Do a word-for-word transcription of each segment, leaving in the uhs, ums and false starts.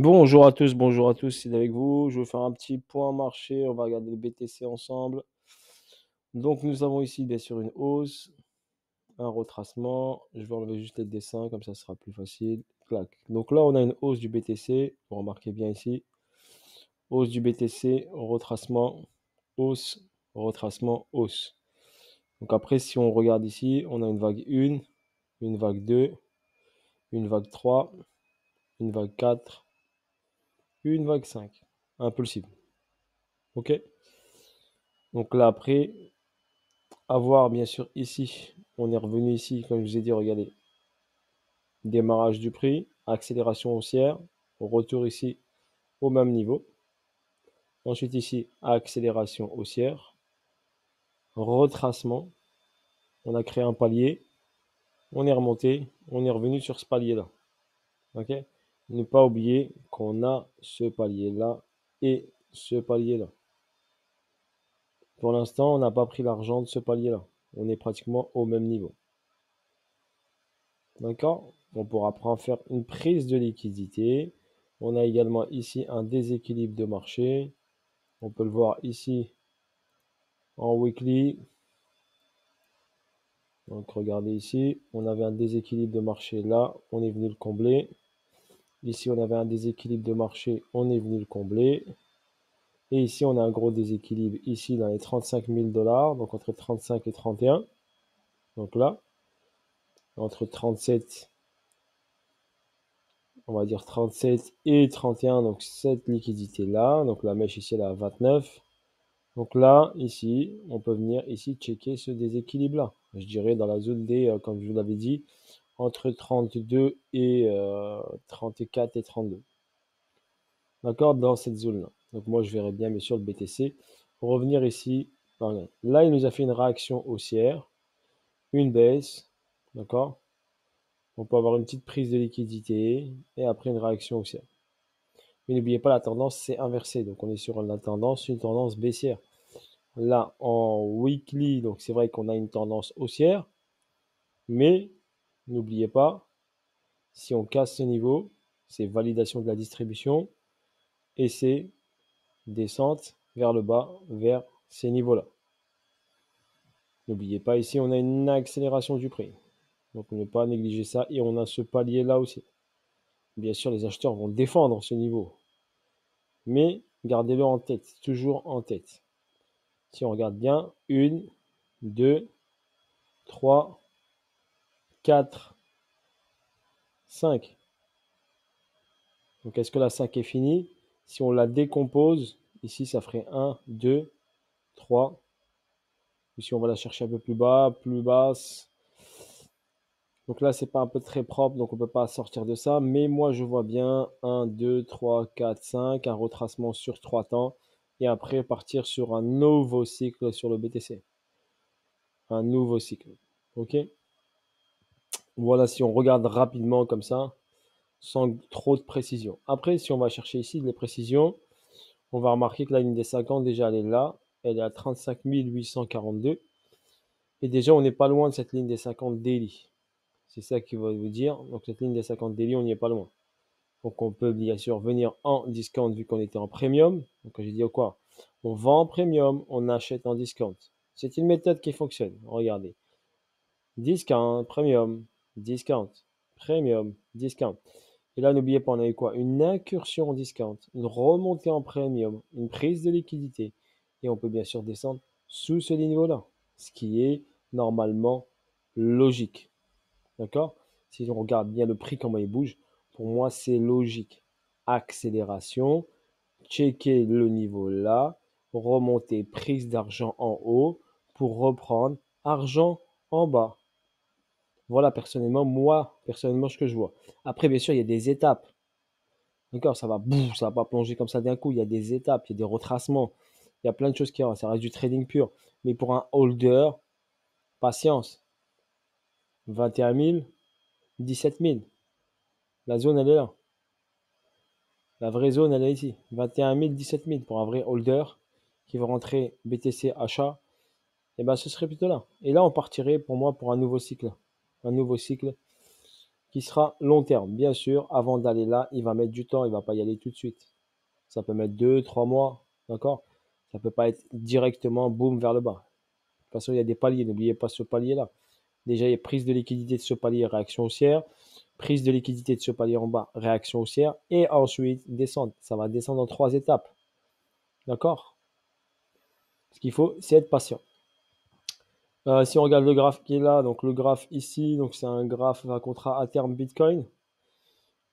Bonjour à tous, bonjour à tous, c'est avec vous. Je vais faire un petit point marché, on va regarder le B T C ensemble. Donc nous avons ici bien sûr une hausse, un retracement. Je vais enlever juste les dessins, comme ça sera plus facile. Clac. Donc là on a une hausse du B T C, vous remarquez bien ici. Hausse du B T C, retracement, hausse, retracement, hausse. Donc après si on regarde ici, on a une vague un, une vague deux, une vague trois, une vague quatre. Une vague cinq, impulsive. Ok, donc là après à voir bien sûr. Ici on est revenu ici, comme je vous ai dit, regardez, démarrage du prix, accélération haussière, retour ici au même niveau, ensuite ici accélération haussière, retracement, on a créé un palier, on est remonté, on est revenu sur ce palier là. Ok, ne pas oublier qu'on a ce palier-là et ce palier-là. Pour l'instant, on n'a pas pris l'argent de ce palier-là. On est pratiquement au même niveau. D'accord? On pourra après faire une prise de liquidité. On a également ici un déséquilibre de marché. On peut le voir ici en weekly. Donc regardez ici, on avait un déséquilibre de marché là. On est venu le combler. Ici, on avait un déséquilibre de marché, on est venu le combler. Et ici, on a un gros déséquilibre, ici, dans les trente-cinq mille dollars, donc entre trente-cinq et trente et un. Donc là, entre trente-sept, on va dire trente-sept et trente et un, donc cette liquidité-là. Donc la mèche ici, elle est à vingt-neuf. Donc là, ici, on peut venir ici checker ce déséquilibre-là. Je dirais dans la zone des, euh, comme je vous l'avais dit, entre trente-deux et euh, trente-quatre et trente-deux. D'accord, dans cette zone-là. Donc moi, je verrais bien, bien sûr, le B T C. Pour revenir ici, pardon. Là, il nous a fait une réaction haussière, une baisse, d'accord. On peut avoir une petite prise de liquidité et après une réaction haussière. Mais n'oubliez pas, la tendance, c'est inversée. Donc on est sur la tendance, une tendance baissière. Là, en weekly, donc c'est vrai qu'on a une tendance haussière, mais n'oubliez pas, si on casse ce niveau, c'est validation de la distribution et c'est descente vers le bas, vers ces niveaux-là. N'oubliez pas, ici, on a une accélération du prix. Donc, ne pas négliger ça et on a ce palier-là aussi. Bien sûr, les acheteurs vont défendre ce niveau. Mais gardez-le en tête, toujours en tête. Si on regarde bien, une, deux, trois, quatre, cinq. Donc, est-ce que la cinq est finie? Si on la décompose, ici, ça ferait un, deux, trois. Et si on va la chercher un peu plus bas, plus basse. Donc là, c'est pas un peu très propre, donc on ne peut pas sortir de ça. Mais moi, je vois bien un, deux, trois, quatre, cinq, un retracement sur trois temps. Et après, partir sur un nouveau cycle sur le B T C. Un nouveau cycle. OK ? Voilà, si on regarde rapidement comme ça, sans trop de précision. Après, si on va chercher ici les précisions, on va remarquer que la ligne des cinquante, déjà, elle est là. Elle est à trente-cinq mille huit cent quarante-deux. Et déjà, on n'est pas loin de cette ligne des cinquante daily. C'est ça qui va vous dire. Donc, cette ligne des cinquante daily, on n'y est pas loin. Donc, on peut bien sûr venir en discount vu qu'on était en premium. Donc, j'ai dit quoi? On vend en premium, on achète en discount. C'est une méthode qui fonctionne. Regardez. Discount, premium. Discount, premium, discount. Et là, n'oubliez pas, on a eu quoi? Une incursion en discount, une remontée en premium, une prise de liquidité. Et on peut bien sûr descendre sous ce niveau-là, ce qui est normalement logique. D'accord? Si on regarde bien le prix, comment il bouge, pour moi, c'est logique. Accélération, checker le niveau-là, remontée, prise d'argent en haut pour reprendre argent en bas. Voilà, personnellement, moi, personnellement, ce que je vois. Après, bien sûr, il y a des étapes. D'accord, ça va, bouf, ça va pas plonger comme ça d'un coup. Il y a des étapes, il y a des retracements. Il y a plein de choses qui arrivent. Ça reste du trading pur. Mais pour un holder, patience. vingt et un mille, dix-sept mille. La zone, elle est là. La vraie zone, elle est ici. vingt et un mille, dix-sept mille. Pour un vrai holder qui veut rentrer B T C achat, eh ben, ce serait plutôt là. Et là, on partirait pour moi pour un nouveau cycle. Un nouveau cycle qui sera long terme. Bien sûr, avant d'aller là, il va mettre du temps, il ne va pas y aller tout de suite. Ça peut mettre deux, trois mois, d'accord? Ça ne peut pas être directement, boum, vers le bas. De toute façon, il y a des paliers, n'oubliez pas ce palier-là. Déjà, il y a prise de liquidité de ce palier, réaction haussière. Prise de liquidité de ce palier en bas, réaction haussière. Et ensuite, descente. Ça va descendre en trois étapes. D'accord? Ce qu'il faut, c'est être patient. Euh, si on regarde le graphe qui est là, donc le graphe ici, donc c'est un graphe, un contrat à terme Bitcoin.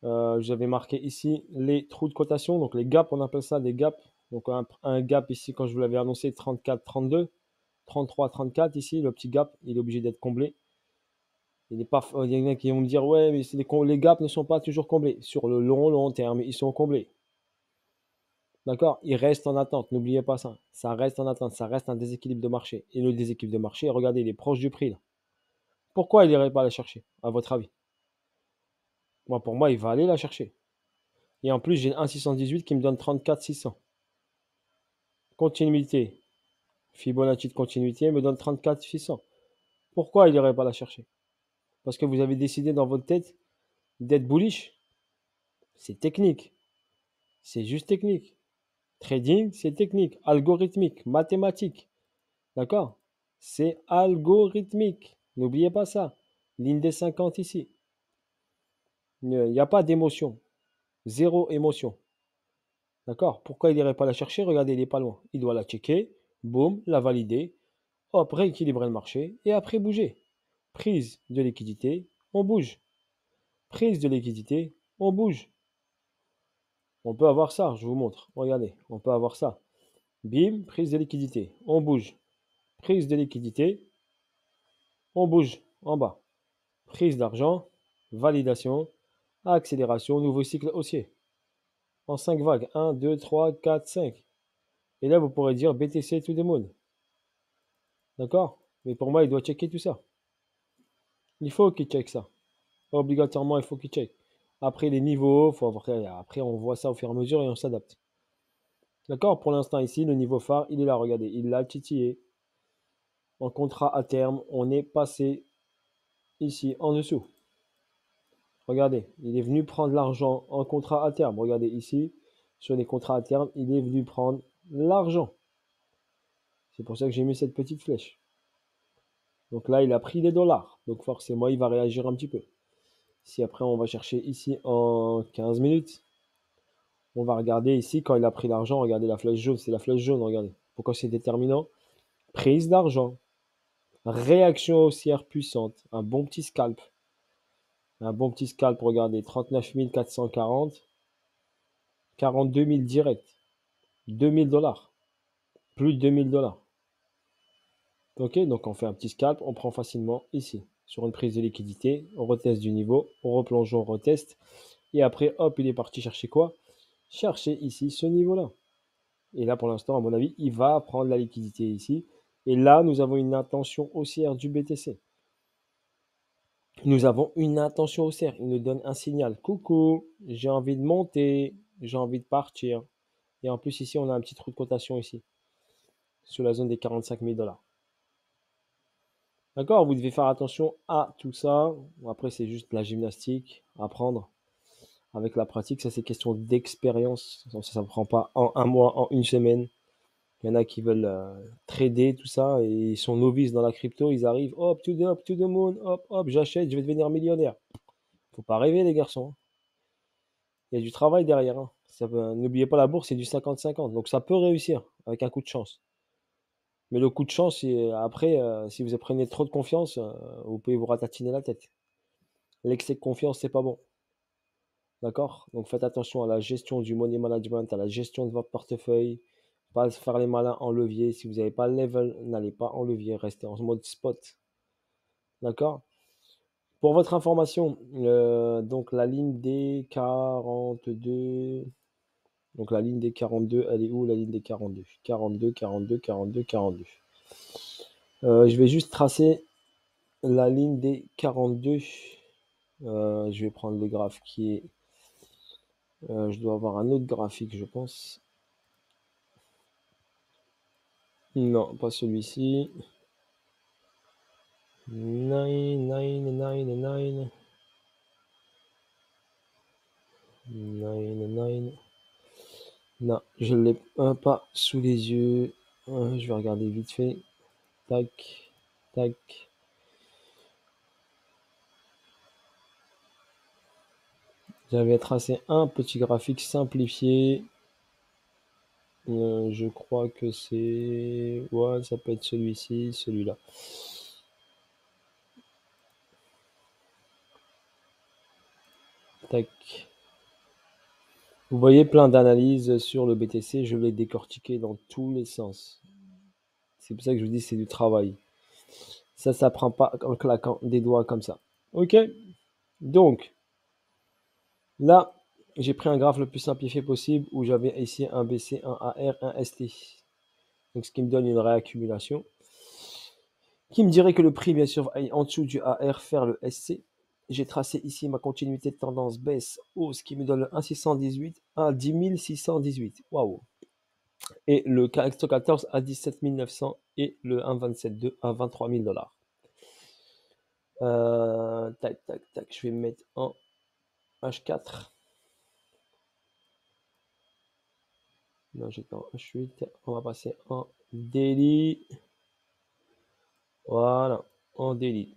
Euh, J'avais marqué ici les trous de cotation, donc les gaps, on appelle ça des gaps. Donc un, un gap ici, quand je vous l'avais annoncé, trente-quatre, trente-deux, trente-trois, trente-quatre ici, le petit gap, il est obligé d'être comblé. Il n'est pas, il y en a qui vont me dire, ouais, mais les, les gaps ne sont pas toujours comblés. Sur le long, long terme, ils sont comblés. D'accord? Il reste en attente, n'oubliez pas ça. Ça reste en attente, ça reste un déséquilibre de marché. Et le déséquilibre de marché, regardez, il est proche du prix là. Pourquoi il n'irait pas la chercher, à votre avis? Moi, pour moi, il va aller la chercher. Et en plus, j'ai un six cent dix-huit qui me donne trente-quatre six cents. Continuité. Fibonacci de continuité me donne trente-quatre six cents. Pourquoi il n'irait pas la chercher? Parce que vous avez décidé dans votre tête d'être bullish. C'est technique. C'est juste technique. Trading, c'est technique, algorithmique, mathématique. D'accord? C'est algorithmique. N'oubliez pas ça. Ligne des cinquante ici. Il n'y a pas d'émotion. Zéro émotion. D'accord? Pourquoi il n'irait pas la chercher? Regardez, il n'est pas loin. Il doit la checker. Boum, la valider. Hop, rééquilibrer le marché. Et après, bouger. Prise de liquidité, on bouge. Prise de liquidité, on bouge. On peut avoir ça, je vous montre. Regardez, on peut avoir ça. Bim, prise de liquidité. On bouge. Prise de liquidité. On bouge en bas. Prise d'argent. Validation. Accélération. Nouveau cycle haussier. En cinq vagues. un, deux, trois, quatre, cinq. Et là, vous pourrez dire B T C to the moon. D'accord? Mais pour moi, il doit checker tout ça. Il faut qu'il check ça. Obligatoirement, il faut qu'il check. Après les niveaux, faut avoir... après on voit ça au fur et à mesure et on s'adapte. D'accord? Pour l'instant ici, le niveau phare, il est là, regardez, il l'a titillé. En contrat à terme, on est passé ici en dessous. Regardez, il est venu prendre l'argent en contrat à terme. Regardez ici, sur les contrats à terme, il est venu prendre l'argent. C'est pour ça que j'ai mis cette petite flèche. Donc là, il a pris des dollars. Donc forcément, il va réagir un petit peu. Si après on va chercher ici en quinze minutes, on va regarder ici quand il a pris l'argent. Regardez la flèche jaune, c'est la flèche jaune, regardez. Pourquoi c'est déterminant? Prise d'argent, réaction haussière puissante, un bon petit scalp. Un bon petit scalp, regardez, trente-neuf mille quatre cent quarante, quarante-deux mille direct, deux mille dollars, plus de deux mille dollars. Ok, donc on fait un petit scalp, on prend facilement ici. Sur une prise de liquidité, on reteste du niveau, on replonge, on reteste. Et après, hop, il est parti chercher quoi? Chercher ici ce niveau-là. Et là, pour l'instant, à mon avis, il va prendre la liquidité ici. Et là, nous avons une intention haussière du B T C. Nous avons une intention haussière. Il nous donne un signal. Coucou, j'ai envie de monter, j'ai envie de partir. Et en plus, ici, on a un petit trou de cotation ici. Sur la zone des quarante-cinq mille dollars. D'accord, vous devez faire attention à tout ça. Après, c'est juste la gymnastique, apprendre avec la pratique. Ça, c'est question d'expérience. Ça ne prend pas en un mois, en une semaine. Il y en a qui veulent euh, trader, tout ça. Et ils sont novices dans la crypto. Ils arrivent, hop, to the, hop, to the moon, hop, hop, j'achète, je vais devenir millionnaire. Faut pas rêver, les garçons. Il y a du travail derrière. Hein. N'oubliez pas, la bourse, c'est du cinquante cinquante. Donc, ça peut réussir avec un coup de chance. Mais le coup de chance, et après, euh, si vous prenez trop de confiance, euh, vous pouvez vous ratatiner la tête. L'excès de confiance, c'est pas bon. D'accord? Donc faites attention à la gestion du money management, à la gestion de votre portefeuille. Pas faire les malins en levier. Si vous n'avez pas le level, n'allez pas en levier. Restez en mode spot. D'accord? Pour votre information, euh, donc la ligne des quarante-deux... Donc la ligne des quarante-deux, elle est où la ligne des quarante-deux? quarante-deux, quarante-deux, quarante-deux, quarante-deux. Euh, je vais juste tracer la ligne des quarante-deux. Euh, je vais prendre le graphe qui est... Euh, je dois avoir un autre graphique, je pense. Non, pas celui-ci. neuf, neuf, neuf, neuf. neuf, neuf. Non, je ne l'ai pas sous les yeux. Je vais regarder vite fait. Tac, tac. J'avais tracé un petit graphique simplifié. Euh, je crois que c'est... Ouais, ça peut être celui-ci, celui-là. Tac. Vous voyez plein d'analyses sur le B T C. Je l'ai décortiqué dans tous les sens. C'est pour ça que je vous dis c'est du travail. Ça, ça prend pas en claquant des doigts comme ça. Ok. Donc... Là, j'ai pris un graphe le plus simplifié possible où j'avais ici un B C, un A R, un S T. Donc, ce qui me donne une réaccumulation. Qui me dirait que le prix, bien sûr, aille en dessous du A R faire le S C. J'ai tracé ici ma continuité de tendance baisse, hausse, qui me donne le un virgule six cent dix-huit à dix mille six cent dix-huit. Waouh! Et le quatorze à dix-sept mille neuf cents et le un virgule deux sept deux à vingt-trois mille dollars. Euh, tac, tac, tac. Je vais me mettre en H quatre. Non, j'étais en H huit. On va passer en daily. Voilà, en daily.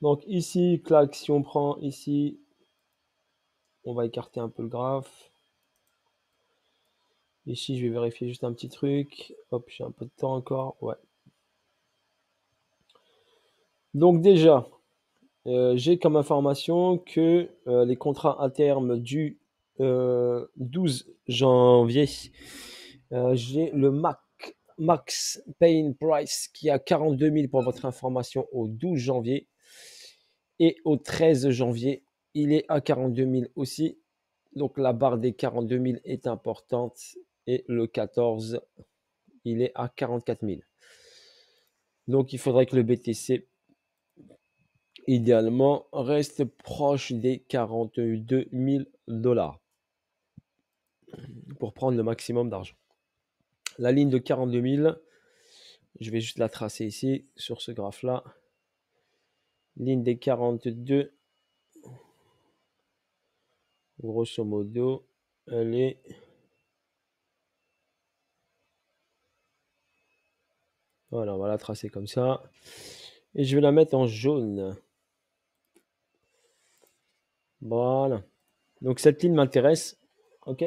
Donc ici, clac, si on prend ici, on va écarter un peu le graphe. Ici, je vais vérifier juste un petit truc. Hop, j'ai un peu de temps encore. Ouais. Donc déjà, Euh, j'ai comme information que euh, les contrats à terme du euh, douze janvier, euh, j'ai le Mac, max pain price qui est à quarante-deux mille pour votre information au douze janvier. Et au treize janvier, il est à quarante-deux mille aussi. Donc la barre des quarante-deux mille est importante. Et le quatorze, il est à quarante-quatre mille. Donc il faudrait que le B T C... idéalement, reste proche des quarante-deux mille dollars pour prendre le maximum d'argent. La ligne de quarante-deux mille, je vais juste la tracer ici sur ce graphe-là. Ligne des quarante-deux, grosso modo, elle est... Voilà, on va la tracer comme ça. Et je vais la mettre en jaune. Voilà. Donc cette ligne m'intéresse. Ok.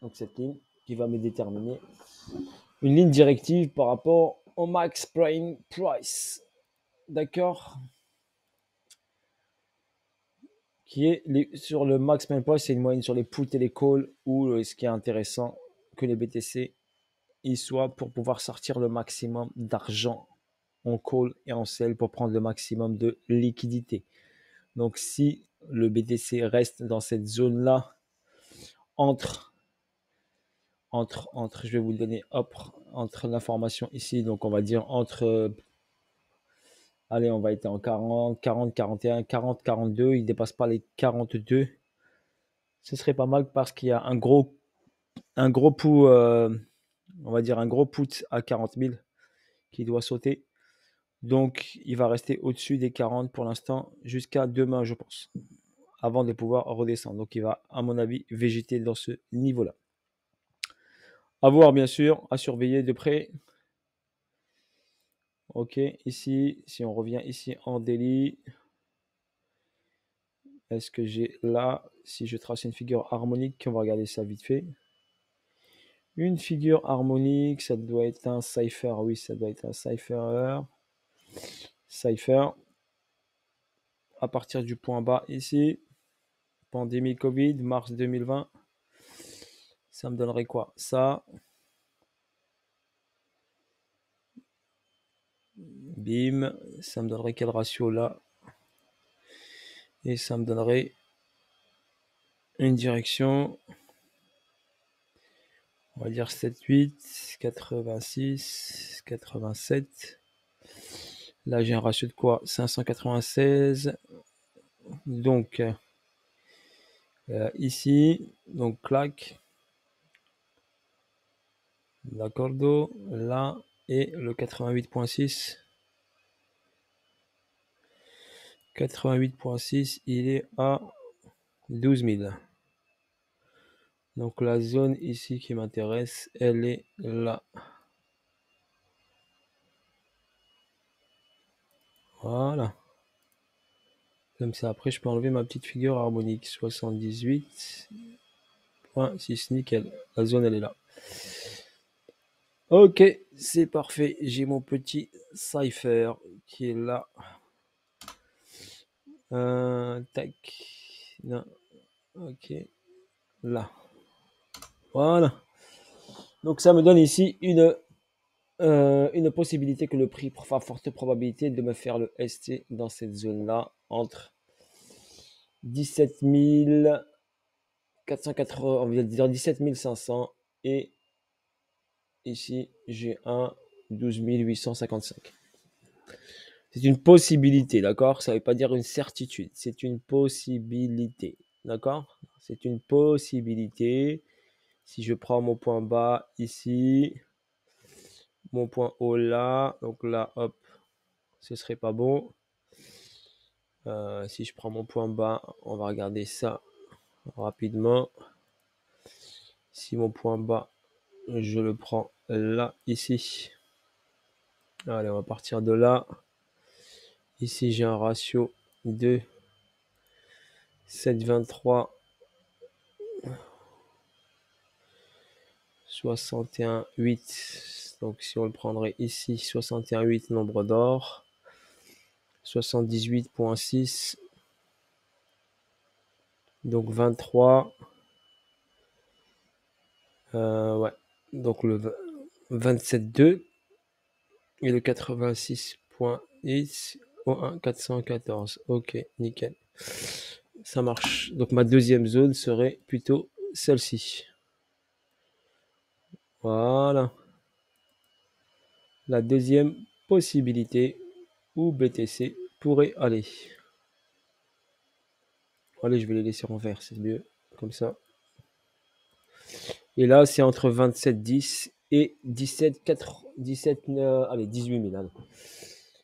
Donc cette ligne qui va me déterminer une ligne directive par rapport au max pain price. D'accord. Qui est les, sur le max pain price, c'est une moyenne sur les puts et les calls où ce qui est intéressant que les B T C y soient pour pouvoir sortir le maximum d'argent en call et en sell pour prendre le maximum de liquidité. Donc si le B T C reste dans cette zone là entre entre entre je vais vous le donner hop, entre l'information ici, donc on va dire entre euh, allez, on va être en quarante quarante quarante et un quarante quarante-deux, il dépasse pas les quarante-deux. Ce serait pas mal parce qu'il y a un gros un gros put, euh, on va dire un gros put à quarante mille qui doit sauter. Donc, il va rester au-dessus des quarante pour l'instant jusqu'à demain, je pense, avant de pouvoir redescendre. Donc, il va, à mon avis, végéter dans ce niveau-là. À voir, bien sûr, à surveiller de près. Ok, ici, si on revient ici en daily, est-ce que j'ai là, si je trace une figure harmonique, on va regarder ça vite fait. Une figure harmonique, ça doit être un cipher, oui, ça doit être un cipher. Cipher à partir du point bas ici, pandémie Covid, mars deux mille vingt, ça me donnerait quoi? Ça, bim, ça me donnerait quel ratio là? Et ça me donnerait une direction, on va dire soixante-huit, quatre-vingt-six, quatre-vingt-sept. Là, j'ai un ratio de quoi? cinq cent quatre-vingt-seize. Donc, euh, ici, donc, clac. D'accord, là, et le quatre-vingt-huit virgule six. quatre-vingt-huit virgule six, il est à douze mille. Donc la zone ici qui m'intéresse, elle est là. Voilà. Comme ça, après, je peux enlever ma petite figure harmonique. soixante-dix-huit virgule six, nickel. La zone, elle est là. Ok, c'est parfait. J'ai mon petit cipher qui est là. Euh, tac. Non. Ok. Là. Voilà. Donc, ça me donne ici une... Euh, une possibilité que le prix, à forte probabilité de me faire le S T dans cette zone-là, entre dix-sept mille quatre cent quatre-vingts, on va dire dix-sept mille cinq cents, et ici, j'ai un douze mille huit cent cinquante-cinq. C'est une possibilité, d'accord? Ça ne veut pas dire une certitude, c'est une possibilité, d'accord? C'est une possibilité. Si je prends mon point bas ici... Mon point haut là, donc là, hop, ce serait pas bon. Euh, si je prends mon point bas, on va regarder ça rapidement. Si mon point bas, je le prends là, ici. Allez, on va partir de là. Ici, j'ai un ratio de sept virgule vingt-trois. soixante et un virgule huit, donc si on le prendrait ici, soixante et un virgule huit nombre d'or, soixante-dix-huit virgule six, donc vingt-trois, euh, ouais, donc le vingt-sept virgule deux et le quatre-vingt-six virgule huit au un virgule quatre cent quatorze. Ok, nickel, ça marche. Donc ma deuxième zone serait plutôt celle-ci. Voilà. La deuxième possibilité où B T C pourrait aller. Allez, je vais les laisser en vert, c'est mieux comme ça. Et là, c'est entre vingt-sept virgule dix et dix-sept virgule quatre, dix-sept, allez, dix-huit mille. Allez.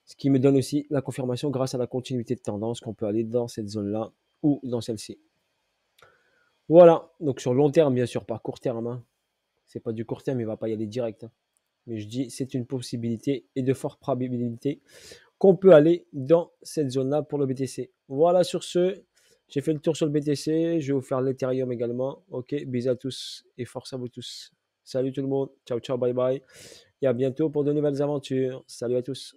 Ce qui me donne aussi la confirmation grâce à la continuité de tendance qu'on peut aller dans cette zone-là ou dans celle-ci. Voilà. Donc sur long terme, bien sûr, pas court terme, hein. C'est pas du court terme, il va pas y aller direct. Hein. Mais je dis, c'est une possibilité et de forte probabilité qu'on peut aller dans cette zone-là pour le B T C. Voilà, sur ce, j'ai fait le tour sur le B T C. Je vais vous faire l'Ethereum également. Ok, bisous à tous et force à vous tous. Salut tout le monde. Ciao, ciao, bye bye. Et à bientôt pour de nouvelles aventures. Salut à tous.